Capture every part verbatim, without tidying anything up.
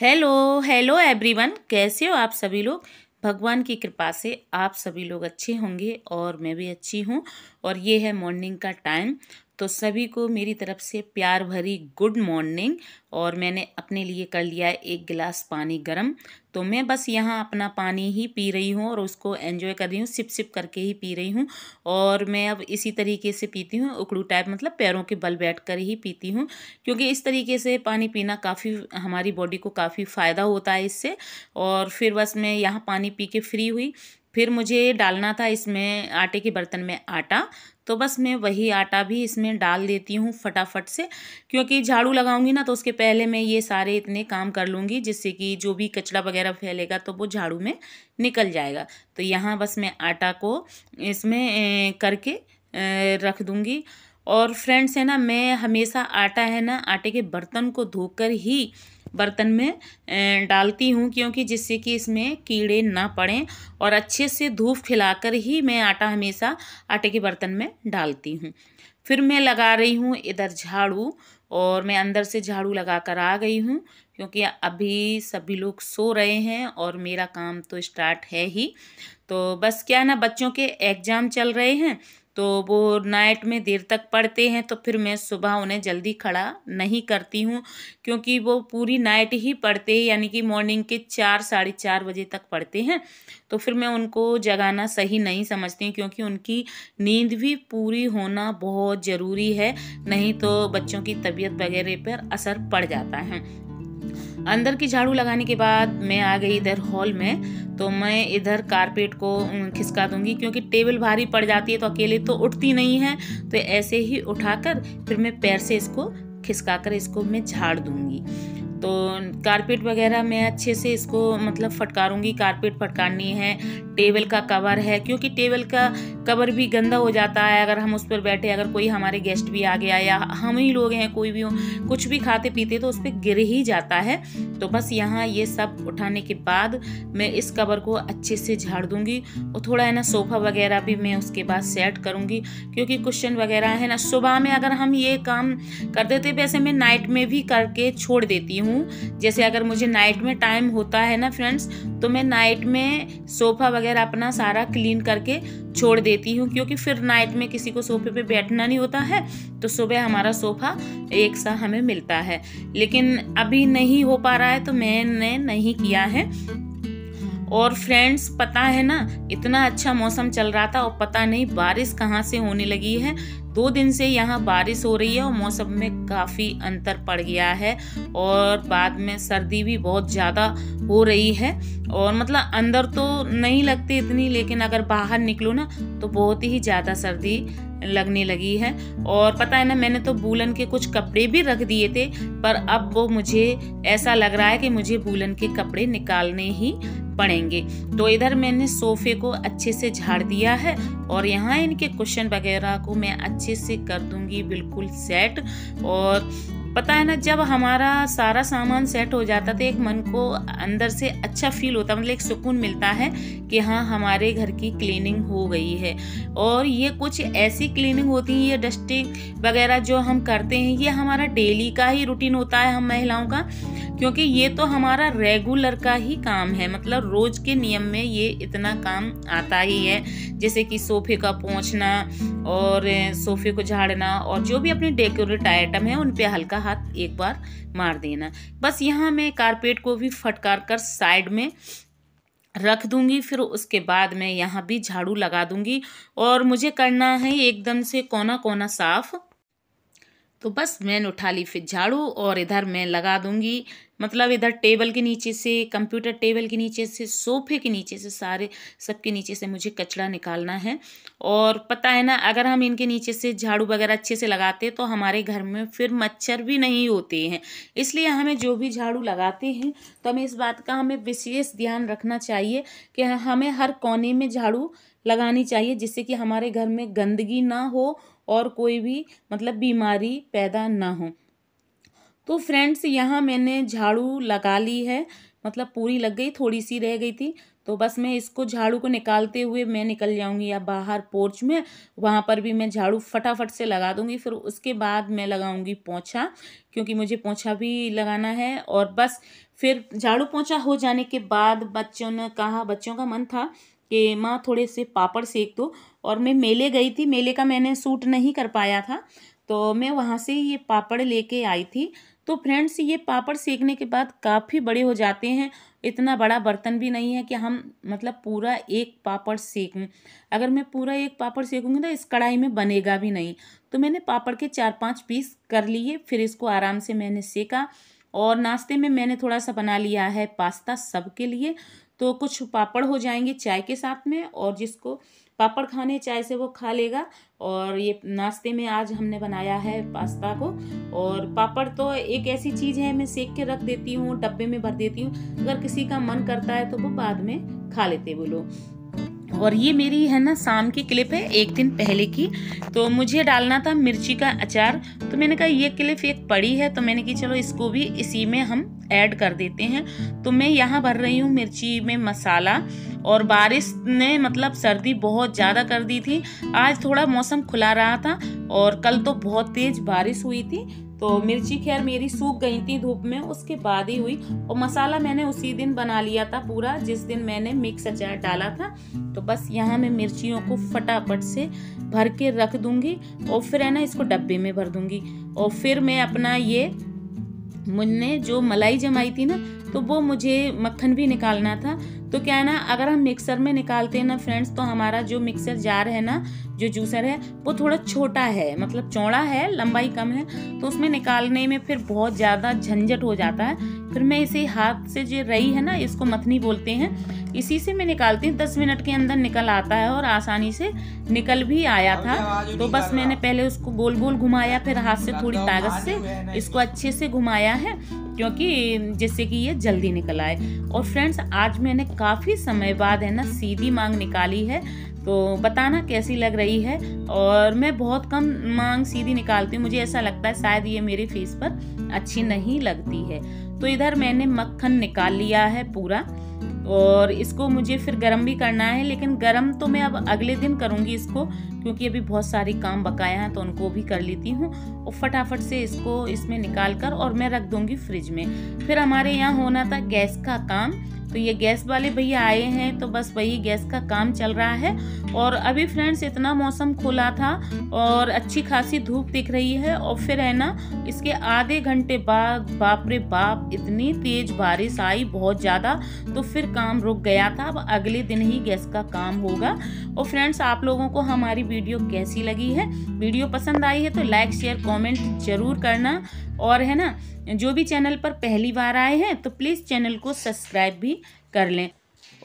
Hello hello everyone, कैसे हो आप सभी लोग। भगवान की कृपा से आप सभी लोग अच्छे होंगे और मैं भी अच्छी हूँ। और ये है मॉर्निंग का टाइम, तो सभी को मेरी तरफ से प्यार भरी गुड मॉर्निंग। और मैंने अपने लिए कर लिया है एक गिलास पानी गर्म, तो मैं बस यहाँ अपना पानी ही पी रही हूँ और उसको एंजॉय कर रही हूँ, सिप सिप करके ही पी रही हूँ। और मैं अब इसी तरीके से पीती हूँ, उकड़ू टाइप, मतलब पैरों के बल बैठ कर ही पीती हूँ, क्योंकि इस तरीके से पानी पीना काफ़ी हमारी बॉडी को काफ़ी फ़ायदा होता है इससे। और फिर बस मैं यहाँ पानी पी के फ्री हुई। फिर मुझे डालना था इसमें आटे के बर्तन में आटा, तो बस मैं वही आटा भी इसमें डाल देती हूँ फटाफट से, क्योंकि झाड़ू लगाऊंगी ना तो उसके पहले मैं ये सारे इतने काम कर लूँगी, जिससे कि जो भी कचरा वगैरह फैलेगा तो वो झाड़ू में निकल जाएगा। तो यहाँ बस मैं आटा को इसमें करके रख दूँगी। और फ्रेंड्स है ना, मैं हमेशा आटा है ना आटे के बर्तन को धोकर ही बर्तन में डालती हूँ, क्योंकि जिससे कि इसमें कीड़े ना पड़ें। और अच्छे से धूप खिलाकर ही मैं आटा हमेशा आटे के बर्तन में डालती हूँ। फिर मैं लगा रही हूँ इधर झाड़ू, और मैं अंदर से झाड़ू लगा कर आ गई हूँ, क्योंकि अभी सभी लोग सो रहे हैं और मेरा काम तो स्टार्ट है ही। तो बस क्या ना, बच्चों के एग्ज़ाम चल रहे हैं तो वो नाइट में देर तक पढ़ते हैं, तो फिर मैं सुबह उन्हें जल्दी खड़ा नहीं करती हूँ, क्योंकि वो पूरी नाइट ही पढ़ते हैं, यानी कि मॉर्निंग के चार साढ़े चार बजे तक पढ़ते हैं। तो फिर मैं उनको जगाना सही नहीं समझती हूँ, क्योंकि उनकी नींद भी पूरी होना बहुत ज़रूरी है, नहीं तो बच्चों की तबीयत वगैरह पर असर पड़ जाता है। अंदर की झाड़ू लगाने के बाद मैं आ गई इधर हॉल में, तो मैं इधर कारपेट को खिसका दूंगी, क्योंकि टेबल भारी पड़ जाती है तो अकेले तो उठती नहीं है, तो ऐसे ही उठाकर फिर मैं पैर से इसको खिसका कर इसको मैं झाड़ दूंगी। तो कारपेट वगैरह मैं अच्छे से इसको मतलब फटकारूंगी, कारपेट फटकारनी है, टेबल का कवर है, क्योंकि टेबल का कवर भी गंदा हो जाता है अगर हम उस पर बैठे, अगर कोई हमारे गेस्ट भी आ गया या हम ही लोग हैं कोई भी हो, कुछ भी खाते पीते तो उस पर गिर ही जाता है। तो बस यहाँ ये सब उठाने के बाद मैं इस कवर को अच्छे से झाड़ दूँगी। और थोड़ा है ना सोफ़ा वगैरह भी मैं उसके बाद सेट करूँगी, क्योंकि कुशन वगैरह है ना सुबह में अगर हम ये काम कर देते, वैसे मैं नाइट में भी करके छोड़ देती हूँ। जैसे अगर मुझे नाइट में टाइम होता है ना फ्रेंड्स, तो मैं नाइट में सोफा वगैरह अपना सारा क्लीन करके छोड़ देती हूँ, क्योंकि फिर नाइट में किसी को सोफे पे बैठना नहीं होता है, तो सुबह हमारा सोफा एक सा हमें मिलता है। लेकिन अभी नहीं हो पा रहा है तो मैंने नहीं किया है। और फ्रेंड्स पता है ना, इतना अच्छा मौसम चल रहा था और पता नहीं बारिश कहाँ से होने लगी है। दो दिन से यहाँ बारिश हो रही है और मौसम में काफ़ी अंतर पड़ गया है। और बाद में सर्दी भी बहुत ज़्यादा हो रही है, और मतलब अंदर तो नहीं लगती इतनी, लेकिन अगर बाहर निकलो ना तो बहुत ही ज़्यादा सर्दी लगने लगी है। और पता है ना, मैंने तो वूलन के कुछ कपड़े भी रख दिए थे, पर अब वो मुझे ऐसा लग रहा है कि मुझे वूलन के कपड़े निकालने ही पड़ेंगे। तो इधर मैंने सोफ़े को अच्छे से झाड़ दिया है, और यहाँ इनके कुशन वगैरह को मैं अच्छे से कर दूंगी बिल्कुल सेट। और पता है ना, जब हमारा सारा सामान सेट हो जाता तो एक मन को अंदर से अच्छा फील होता, मतलब एक सुकून मिलता है कि हाँ हमारे घर की क्लीनिंग हो गई है। और ये कुछ ऐसी क्लीनिंग होती है, ये डस्टिंग वगैरह जो हम करते हैं, ये हमारा डेली का ही रूटीन होता है हम महिलाओं का, क्योंकि ये तो हमारा रेगुलर का ही काम है, मतलब रोज़ के नियम में ये इतना काम आता ही है, जैसे कि सोफ़े का पोंछना और सोफ़े को झाड़ना, और जो भी अपने डेकोरेट आइटम है उन पे हल्का हाथ एक बार मार देना। बस यहाँ मैं कारपेट को भी फटकार कर साइड में रख दूंगी, फिर उसके बाद मैं यहाँ भी झाड़ू लगा दूंगी। और मुझे करना है एकदम से कोना कोना साफ़, तो बस मैंने उठा ली फिर झाड़ू और इधर मैं लगा दूंगी, मतलब इधर टेबल के नीचे से, कंप्यूटर टेबल के नीचे से, सोफ़े के नीचे से, सारे सबके नीचे से मुझे कचरा निकालना है। और पता है ना, अगर हम इनके नीचे से झाड़ू वगैरह अच्छे से लगाते तो हमारे घर में फिर मच्छर भी नहीं होते हैं, इसलिए हमें जो भी झाड़ू लगाते हैं तो हमें इस बात का हमें विशेष ध्यान रखना चाहिए कि हमें हर कोने में झाड़ू लगानी चाहिए, जिससे कि हमारे घर में गंदगी ना हो और कोई भी मतलब बीमारी पैदा ना हो। तो फ्रेंड्स यहाँ मैंने झाड़ू लगा ली है, मतलब पूरी लग गई, थोड़ी सी रह गई थी, तो बस मैं इसको झाड़ू को निकालते हुए मैं निकल जाऊँगी या बाहर पोर्च में, वहाँ पर भी मैं झाड़ू फटाफट से लगा दूँगी। फिर उसके बाद मैं लगाऊँगी पोछा, क्योंकि मुझे पोछा भी लगाना है। और बस फिर झाड़ू पोछा हो जाने के बाद बच्चों ने कहा, बच्चों का मन था कि माँ थोड़े से पापड़ सेक दो, और मैं मेले गई थी, मेले का मैंने सूट नहीं कर पाया था, तो मैं वहाँ से ये पापड़ लेके आई थी। तो फ्रेंड्स, ये पापड़ सेकने के बाद काफ़ी बड़े हो जाते हैं, इतना बड़ा बर्तन भी नहीं है कि हम मतलब पूरा एक पापड़ सेकूं। अगर मैं पूरा एक पापड़ सेकूंगी तो इस कढ़ाई में बनेगा भी नहीं। तो मैंने पापड़ के चार पांच पीस कर लिए, फिर इसको आराम से मैंने सेका। और नाश्ते में मैंने थोड़ा सा बना लिया है पास्ता सबके लिए, तो कुछ पापड़ हो जाएंगे चाय के साथ में, और जिसको पापड़ खाने चाय से वो खा लेगा। और ये नाश्ते में आज हमने बनाया है पास्ता को। और पापड़ तो एक ऐसी चीज़ है मैं सेक के रख देती हूँ, डब्बे में भर देती हूँ, अगर किसी का मन करता है तो वो बाद में खा लेते वो लोग। और ये मेरी है ना शाम की क्लिप है, एक दिन पहले की। तो मुझे डालना था मिर्ची का अचार, तो मैंने कहा ये क्लिप एक पड़ी है, तो मैंने कहा चलो इसको भी इसी में हम ऐड कर देते हैं। तो मैं यहाँ भर रही हूँ मिर्ची में मसाला। और बारिश ने मतलब सर्दी बहुत ज़्यादा कर दी थी, आज थोड़ा मौसम खुला रहा था, और कल तो बहुत तेज़ बारिश हुई थी। तो मिर्ची खैर मेरी सूख गई थी धूप में, उसके बाद ही हुई। और मसाला मैंने उसी दिन बना लिया था पूरा, जिस दिन मैंने मिक्स अचार डाला था। तो बस यहाँ मैं मिर्चियों को फटाफट से भर के रख दूँगी, और फिर है ना इसको डब्बे में भर दूँगी। और फिर मैं अपना ये मुझने जो मलाई जमाई थी ना, तो वो मुझे मक्खन भी निकालना था। तो क्या है ना, अगर हम मिक्सर में निकालते हैं ना फ्रेंड्स, तो हमारा जो मिक्सर जार है ना, जो जूसर है, वो थोड़ा छोटा है, मतलब चौड़ा है, लंबाई कम है, तो उसमें निकालने में फिर बहुत ज़्यादा झंझट हो जाता है। फिर मैं इसे हाथ से जो रही है ना, इसको मथनी बोलते हैं, इसी से मैं निकालती हूँ। दस मिनट के अंदर निकल आता है, और आसानी से निकल भी आया था। तो बस मैंने पहले उसको गोल गोल घुमाया, फिर हाथ से थोड़ी ताकत से इसको अच्छे से घुमाया है, क्योंकि जिससे कि ये जल्दी निकल आए। और फ्रेंड्स, आज मैंने काफ़ी समय बाद है ना सीधी मांग निकाली है, तो बताना कैसी लग रही है। और मैं बहुत कम मांग सीधी निकालती हूँ, मुझे ऐसा लगता है शायद ये मेरे फेस पर अच्छी नहीं लगती है। तो इधर मैंने मक्खन निकाल लिया है पूरा, और इसको मुझे फिर गर्म भी करना है, लेकिन गर्म तो मैं अब अगले दिन करूँगी इसको, क्योंकि अभी बहुत सारे काम बकाया हैं, तो उनको भी कर लेती हूँ। और फटाफट से इसको इसमें निकाल कर और मैं रख दूँगी फ्रिज में। फिर हमारे यहाँ होना था गैस का काम, तो ये गैस वाले भैया आए हैं, तो बस वही गैस का काम चल रहा है। और अभी फ्रेंड्स इतना मौसम खुला था, और अच्छी खासी धूप दिख रही है। और फिर है ना इसके आधे घंटे बाद बाप रे बाप इतनी तेज़ बारिश आई, बहुत ज़्यादा, तो फिर काम रुक गया था। अब अगले दिन ही गैस का काम होगा। और फ्रेंड्स, आप लोगों को हमारी वीडियो कैसी लगी है, वीडियो पसंद आई है तो लाइक शेयर कॉमेंट ज़रूर करना। और है ना, जो भी चैनल पर पहली बार आए हैं तो प्लीज़ चैनल को सब्सक्राइब भी कर लें।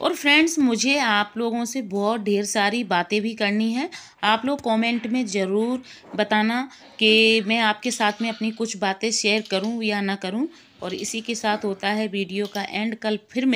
और फ्रेंड्स, मुझे आप लोगों से बहुत ढेर सारी बातें भी करनी है। आप लोग कमेंट में ज़रूर बताना कि मैं आपके साथ में अपनी कुछ बातें शेयर करूं या ना करूं। और इसी के साथ होता है वीडियो का एंड। कल फिर मिल